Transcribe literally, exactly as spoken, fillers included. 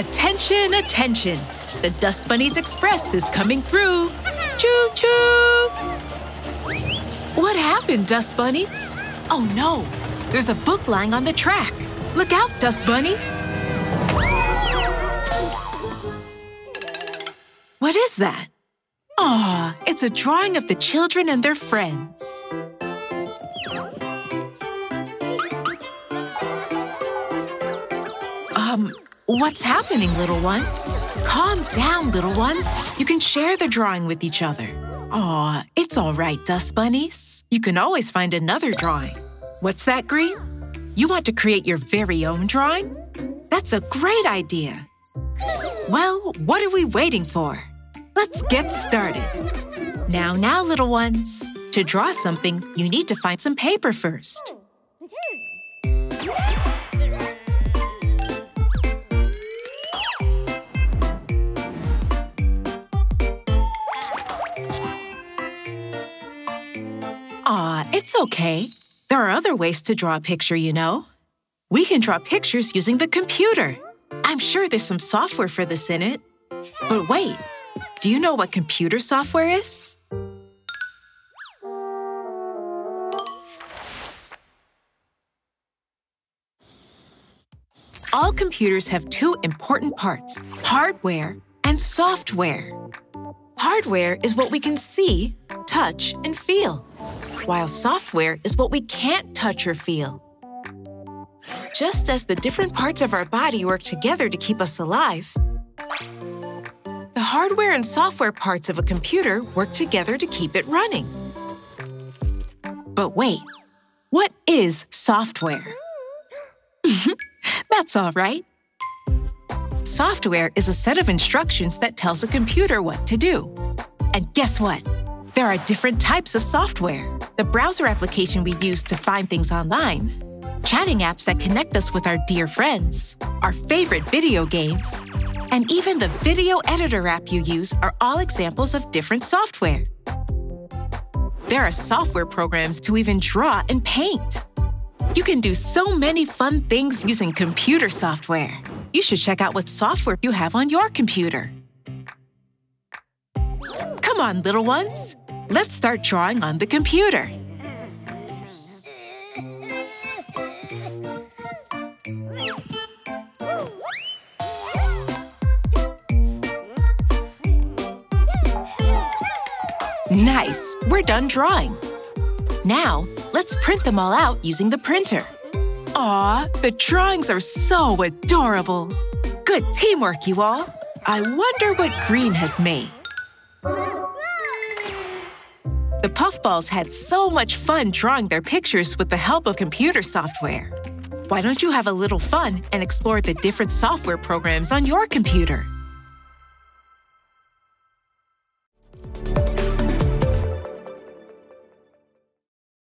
Attention, attention! The Dust Bunny's Express is coming through! Choo-choo! What happened, Dust Bunnies? Oh no! There's a book lying on the track! Look out, Dust Bunnies! What is that? Aw, it's a drawing of the children and their friends. Um... What's happening, little ones? Calm down, little ones. You can share the drawing with each other. Aw, it's all right, Dust Bunnies. You can always find another drawing. What's that, Green? You want to create your very own drawing? That's a great idea. Well, what are we waiting for? Let's get started. Now, now, little ones. To draw something, you need to find some paper first. Aw, it's okay. There are other ways to draw a picture, you know. We can draw pictures using the computer. I'm sure there's some software for this in it. But wait, do you know what computer software is? All computers have two important parts, hardware and software. Hardware is what we can see, touch, and feel, while software is what we can't touch or feel. Just as the different parts of our body work together to keep us alive, the hardware and software parts of a computer work together to keep it running. But wait, what is software? That's all right. Software is a set of instructions that tells a computer what to do. And guess what? There are different types of software. The browser application we use to find things online, chatting apps that connect us with our dear friends, our favorite video games, and even the video editor app you use are all examples of different software. There are software programs to even draw and paint. You can do so many fun things using computer software. You should check out what software you have on your computer. Come on, little ones. Let's start drawing on the computer. Nice, we're done drawing. Now, let's print them all out using the printer. Aw, the drawings are so adorable. Good teamwork, you all. I wonder what Green has made. The puffballs had so much fun drawing their pictures with the help of computer software. Why don't you have a little fun and explore the different software programs on your computer?